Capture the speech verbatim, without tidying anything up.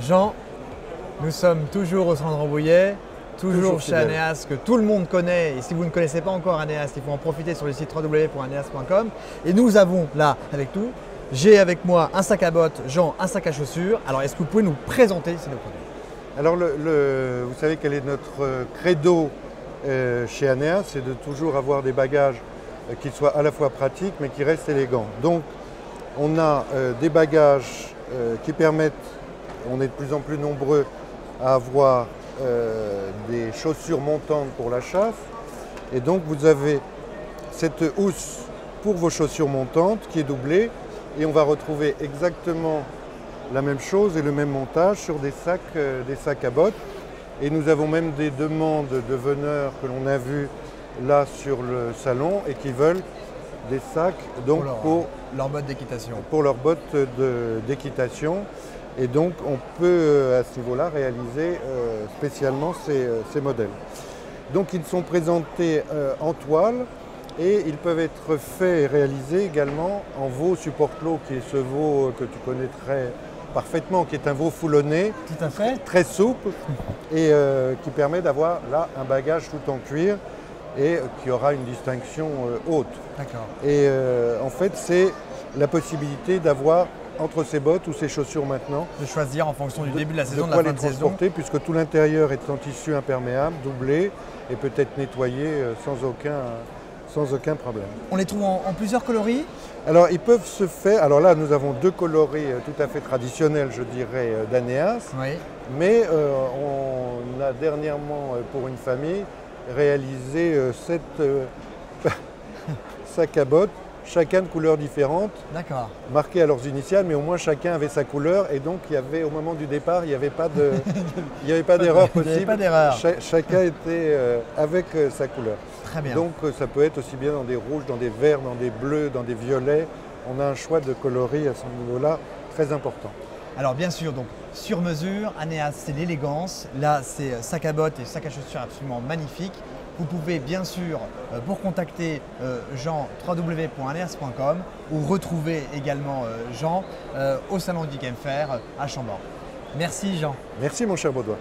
Jean, nous sommes toujours au centre Rambouillet, toujours, toujours chez Aneas, que tout le monde connaît. Et si vous ne connaissez pas encore Aneas, il faut en profiter sur le site w w w point aneas point com. Et nous avons là, avec tout, j'ai avec moi un sac à bottes, Jean, un sac à chaussures. Alors, est-ce que vous pouvez nous présenter ces deux produits? Alors, le, le, vous savez quel est notre credo euh, chez Aneas, c'est de toujours avoir des bagages euh, qui soient à la fois pratiques, mais qui restent élégants. Donc, on a euh, des bagages euh, qui permettent, on est de plus en plus nombreux à avoir euh, des chaussures montantes pour la chasse. Et donc, vous avez cette housse pour vos chaussures montantes qui est doublée. Et on va retrouver exactement la même chose et le même montage sur des sacs, euh, des sacs à bottes. Et nous avons même des demandes de veneurs que l'on a vues là sur le salon et qui veulent des sacs donc, pour leur, pour, leur botte d'équitation. Pour leurs bottes d'équitation. Et donc on peut à ce niveau-là réaliser euh, spécialement ces, ces modèles. Donc ils sont présentés euh, en toile. Et ils peuvent être faits et réalisés également en veau supportelot, qui est ce veau que tu connais très parfaitement, qui est un veau foulonné, tout à fait. Très souple, et euh, qui permet d'avoir là un bagage tout en cuir et qui aura une distinction euh, haute. D'accord. Et euh, en fait, c'est la possibilité d'avoir entre ces bottes ou ces chaussures maintenant. De choisir en fonction du de, début de la saison, de, de la fin de saison. Puisque tout l'intérieur est en tissu imperméable, doublé et peut-être nettoyé euh, sans aucun... sans aucun problème. On les trouve en, en plusieurs coloris? Alors ils peuvent se faire, alors là nous avons deux coloris tout à fait traditionnels je dirais d'Aneas, oui. mais euh, on a dernièrement pour une famille réalisé euh, sept euh, sacs à bottes, chacun de couleurs différentes, marqués à leurs initiales, mais au moins chacun avait sa couleur et donc il y avait au moment du départ, il n'y avait pas d'erreur de, possible, Cha- chacun était euh, avec euh, sa couleur. Très bien. Donc ça peut être aussi bien dans des rouges, dans des verts, dans des bleus, dans des violets. On a un choix de coloris à ce niveau-là très important. Alors bien sûr, donc sur mesure, Aneas c'est l'élégance. Là c'est sac à bottes et sac à chaussures absolument magnifique. Vous pouvez bien sûr, euh, pour contacter euh, Jean, w w w point aneas point com ou retrouver également euh, Jean euh, au salon du Game Fair à Chambord. Merci Jean. Merci mon cher Baudouin.